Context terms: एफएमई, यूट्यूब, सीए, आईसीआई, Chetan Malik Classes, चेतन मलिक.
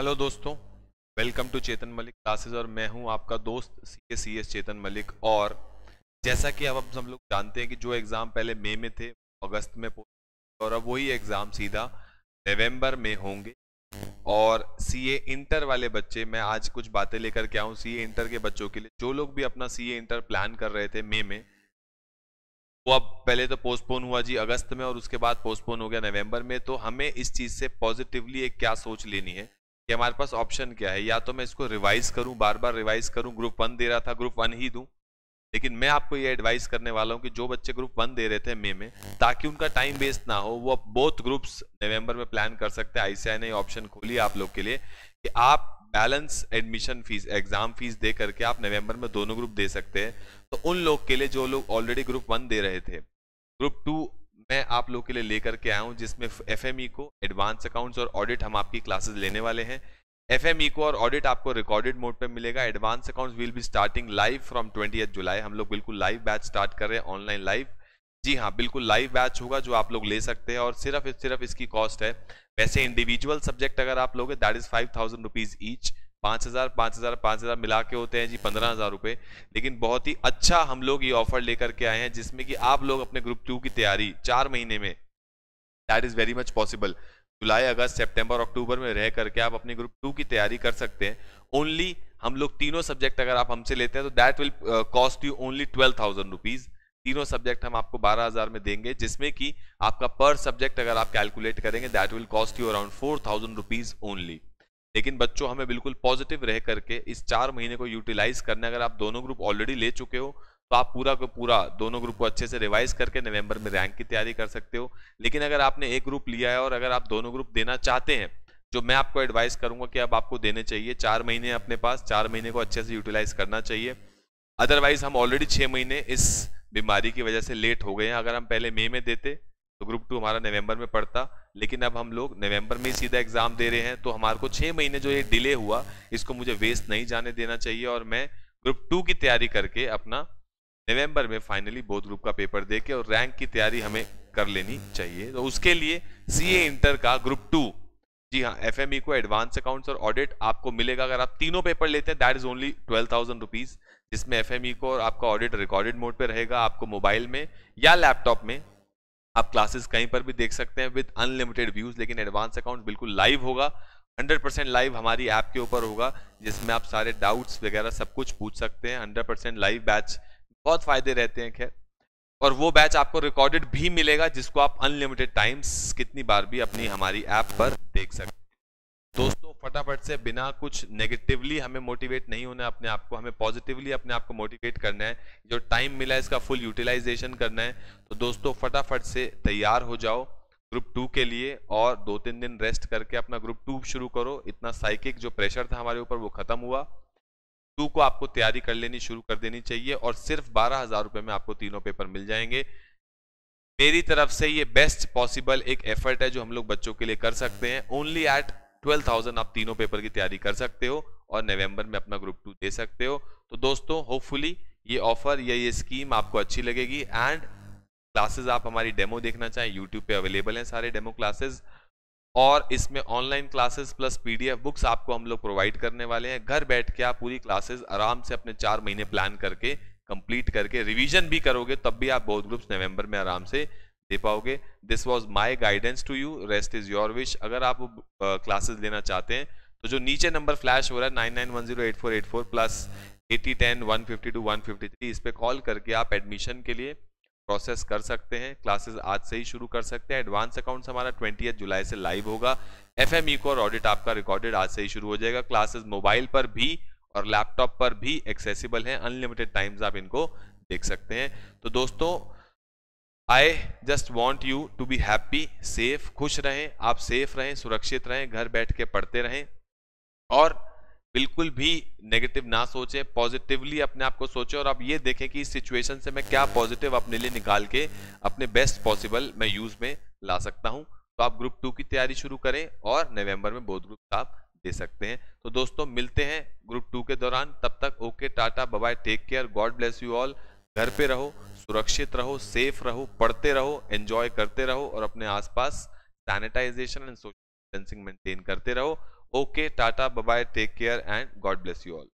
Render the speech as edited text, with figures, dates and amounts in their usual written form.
Hello दोस्तों, welcome to चेतन मलिक classes और मैं हूं आपका दोस्त सीए चेतन मलिक। और जैसा कि अब हम लोग जानते हैं कि जो एग्ज़ाम पहले मई में थे अगस्त में और अब वही एग्ज़ाम सीधा नवंबर में होंगे। और सीए इंटर वाले बच्चे, मैं आज कुछ बातें लेकर के आऊँ सीए इंटर के बच्चों के लिए। जो लोग भी अपना सीए इंटर प्लान कर रहे थे मई में, वो अब पहले तो पोस्टपोन हुआ जी अगस्त में और उसके बाद पोस्टपोन हो गया नवंबर में। तो हमें इस चीज़ से पॉजिटिवली एक क्या सोच लेनी है कि हमारे पास ऑप्शन क्या है। या तो मैं इसको रिवाइज करूं, बार बार रिवाइज करूं, ग्रुप वन दे रहा था ग्रुप वन ही दूं। लेकिन मैं आपको ये एडवाइस करने वाला हूं कि जो बच्चे ग्रुप वन दे रहे थे मई में, ताकि उनका टाइम वेस्ट ना हो, वो बोथ ग्रुप्स नवंबर में प्लान कर सकते हैं। आईसीआई ने ऑप्शन खोली आप लोग के लिए कि आप balance admission fees, exam fees दे करके आप नवंबर में दोनों ग्रुप दे सकते हैं। तो उन लोग के लिए जो लोग ऑलरेडी ग्रुप वन दे रहे थे, ग्रुप टू मैं आप लोग के लिए लेकर के आया हूँ, जिसमें एफएमई को, एडवांस अकाउंट्स और ऑडिट हम आपकी क्लासेस लेने वाले हैं। एफएमई को और ऑडिट आपको रिकॉर्डेड मोड पे मिलेगा। Advance accounts will be starting live from 20 July. हम लोग बिल्कुल लाइव बैच स्टार्ट कर रहे हैं, ऑनलाइन लाइव। जी हाँ, बिल्कुल लाइव बैच होगा जो आप लोग ले सकते हैं और सिर्फ इसकी कॉस्ट है। वैसे इंडिविजुअल सब्जेक्ट अगर आप लोगे दैट इज 5000 रुपीज़ ईच, 5000 मिला के होते हैं जी 15000 रुपये। लेकिन बहुत ही अच्छा हम लोग ये ऑफर लेकर के आए हैं जिसमें कि आप लोग अपने ग्रुप टू की तैयारी 4 महीने में, that is very much possible, जुलाई अगस्त सितंबर अक्टूबर में रह करके आप अपने ग्रुप टू की तैयारी कर सकते हैं। ओनली हम लोग तीनों सब्जेक्ट अगर आप हमसे लेते हैं तो that will cost you only 12000 rupees. तीनों सब्जेक्ट हम आपको 12000 में देंगे, जिसमें कि आपका पर सब्जेक्ट अगर आप कैलकुलेट करेंगे that will cost you around 4000 rupees only. लेकिन बच्चों, हमें बिल्कुल पॉजिटिव रह करके इस 4 महीने को यूटिलाइज करना। अगर आप दोनों ग्रुप ऑलरेडी ले चुके हो तो आप पूरा को पूरा दोनों ग्रुप को अच्छे से रिवाइज करके नवंबर में रैंक की तैयारी कर सकते हो। लेकिन अगर आपने एक ग्रुप लिया है और अगर आप दोनों ग्रुप देना चाहते हैं, जो मैं आपको एडवाइस करूंगा कि अब आपको देने चाहिए। 4 महीने अपने पास, 4 महीने को अच्छे से यूटिलाइज करना चाहिए। अदरवाइज हम ऑलरेडी 6 महीने इस बीमारी की वजह से लेट हो गए हैं। अगर हम पहले मई में देते तो ग्रुप टू हमारा नवंबर में पड़ता, लेकिन अब हम लोग नवंबर में ही सीधा एग्जाम दे रहे हैं। तो हमारे को 6 महीने जो ये डिले हुआ, इसको मुझे वेस्ट नहीं जाने देना चाहिए। और मैं ग्रुप टू की तैयारी करके अपना नवंबर में फाइनली बोथ ग्रुप का पेपर देके और रैंक की तैयारी हमें कर लेनी चाहिए। तो उसके लिए सीए इंटर का ग्रुप टू, जी हाँ, एफएमई को, एडवांस अकाउंट्स और ऑडिट आपको मिलेगा। अगर आप तीनों पेपर लेते हैं दैट इज ओनली 12000 रुपीज़, जिसमें एफएमई को और आपका ऑडिट रिकॉर्डेड मोड पर रहेगा। आपको मोबाइल में या लैपटॉप में आप क्लासेस कहीं पर भी देख सकते हैं विद अनलिमिटेड व्यूज। लेकिन एडवांस अकाउंट बिल्कुल लाइव होगा, 100% लाइव हमारी ऐप के ऊपर होगा, जिसमें आप सारे डाउट्स वगैरह सब कुछ पूछ सकते हैं। 100% लाइव बैच, बहुत फायदे रहते हैं। खैर, और वो बैच आपको रिकॉर्डेड भी मिलेगा, जिसको आप अनलिमिटेड टाइम्स कितनी बार भी अपनी हमारी ऐप पर देख सकते हैं। दोस्तों, फटाफट से बिना कुछ नेगेटिवली हमें मोटिवेट नहीं होना अपने आप को, हमें पॉजिटिवली अपने आप को मोटिवेट करना है। जो टाइम मिला है इसका फुल यूटिलाइजेशन करना है। तो दोस्तों, फटाफट से तैयार हो जाओ ग्रुप टू के लिए और 2-3 दिन रेस्ट करके अपना ग्रुप टू शुरू करो। इतना साइकिक जो प्रेशर था हमारे ऊपर वो खत्म हुआ। टू को आपको तैयारी कर लेनी शुरू कर देनी चाहिए और सिर्फ 12000 रुपये में आपको तीनों पेपर मिल जाएंगे। मेरी तरफ से ये बेस्ट पॉसिबल एक एफर्ट है जो हम लोग बच्चों के लिए कर सकते हैं। ओनली एट 12000 आप तीनों पेपर की तैयारी कर सकते हो और नवंबर में अपना ग्रुप टू दे सकते हो। तो दोस्तों, होपफुली ये ऑफर या ये स्कीम आपको अच्छी लगेगी। एंड क्लासेस आप हमारी डेमो देखना चाहें, यूट्यूब पे अवेलेबल हैं सारे डेमो क्लासेस। और इसमें online classes plus PDF books आपको हम लोग प्रोवाइड करने वाले हैं। घर बैठ के आप पूरी क्लासेस आराम से अपने 4 महीने प्लान करके कंप्लीट करके रिविजन भी करोगे, तब भी आप बहुत ग्रुप्स नवंबर में आराम से दे पाओगे। This was my guidance to you, rest is your wish. अगर आप क्लासेस लेना चाहते हैं तो जो नीचे नंबर फ्लैश हो रहा है 99108484 प्लस 8010 152 153, इस पर कॉल करके आप एडमिशन के लिए प्रोसेस कर सकते हैं। क्लासेस आज से ही शुरू कर सकते हैं। एडवांस अकाउंट्स हमारा 20 जुलाई से लाइव होगा। एफएमई को और ऑडिट आपका रिकॉर्डेड आज से ही शुरू हो जाएगा। क्लासेस मोबाइल पर भी और लैपटॉप पर भी एक्सेसिबल है, अनलिमिटेड टाइम्स आप इनको देख सकते हैं। तो दोस्तों, I just want you to be happy, safe, खुश रहें, आप सेफ रहें, सुरक्षित रहें, घर बैठ के पढ़ते रहें और बिल्कुल भी नेगेटिव ना सोचें, पॉजिटिवली अपने आप को सोचें। और आप ये देखें कि इस सिचुएशन से मैं क्या पॉजिटिव अपने लिए निकाल के अपने बेस्ट पॉसिबल मैं यूज़ में ला सकता हूँ। तो आप ग्रुप टू की तैयारी शुरू करें और नवंबर में बोथ ग्रुप आप दे सकते हैं। तो दोस्तों, मिलते हैं ग्रुप टू के दौरान। तब तक okay, tata, bye, take care, God bless you all. घर पे रहो, सुरक्षित रहो, सेफ रहो, पढ़ते रहो, एंजॉय करते रहो और अपने आसपास sanitization and social distancing maintain करते रहो। Okay, tata, bye bye, take care and God bless you all.